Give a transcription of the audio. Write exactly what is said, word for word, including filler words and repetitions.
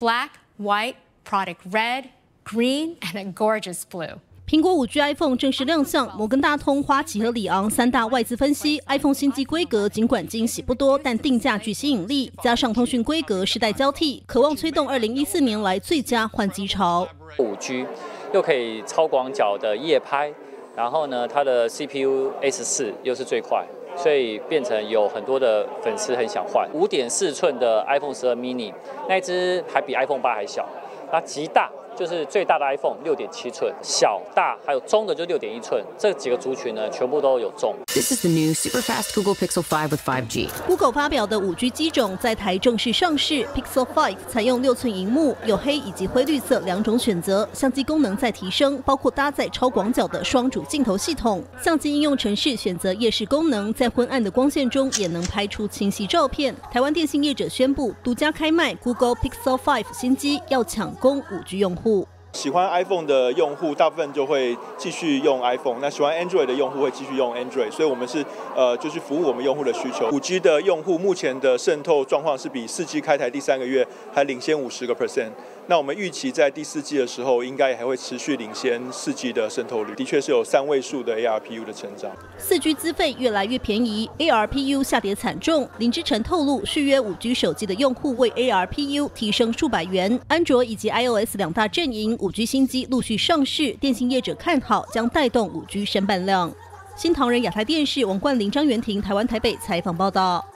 black, white, product red, green, and a gorgeous blue. 苹果 五 G iPhone 正式亮相，摩根大通、花旗和里昂三大外资分析 ，iPhone 新机规格尽管惊喜不多，但定价具吸引力，加上通讯规格世代交替，渴望推动二零一四年来最佳换机潮。五 G 又可以超广角的夜拍，然后呢，它的 C P U A 十四又是最快，所以变成有很多的粉丝很想换。五点四 寸的 iPhone 十二 mini 那一只还比 iPhone 八还小，它极大。 就是最大的 iPhone 六点七 寸，小、大还有中的就 六点一 寸，这几个族群呢，全部都有中。This is the new super fast Google Pixel five with five G。Google 发表的 五 G 机种在台正式上市 ，Pixel five 采用六寸屏幕，有黑以及灰绿色两种选择，相机功能在提升，包括搭载超广角的双主镜头系统。相机应用程式选择夜视功能，在昏暗的光线中也能拍出清晰照片。台湾电信业者宣布独家开卖 Google Pixel five 新机，要抢攻 五 G 用户。 喜欢 iPhone 的用户，大部分就会继续用 iPhone； 那喜欢 Android 的用户会继续用 Android。所以，我们是呃，就是服务我们用户的需求。五 G 的用户目前的渗透状况是比四 G 开台第三个月还领先五十个 percent。那我们预期在第四季的时候，应该还会持续领先四 G 的渗透率。的确是有三位数的 A R P U 的成长。四 G 资费越来越便宜 ，A R P U 下跌惨重。林之晨透露，续约 五 G 手机的用户为 A R P U 提升数百元。安卓以及 iOS 两大阵营。 五 G 新机陆续上市，电信业者看好将带动 五 G 申办量。新唐人亚太电视王冠霖、张元婷，台湾台北采访报道。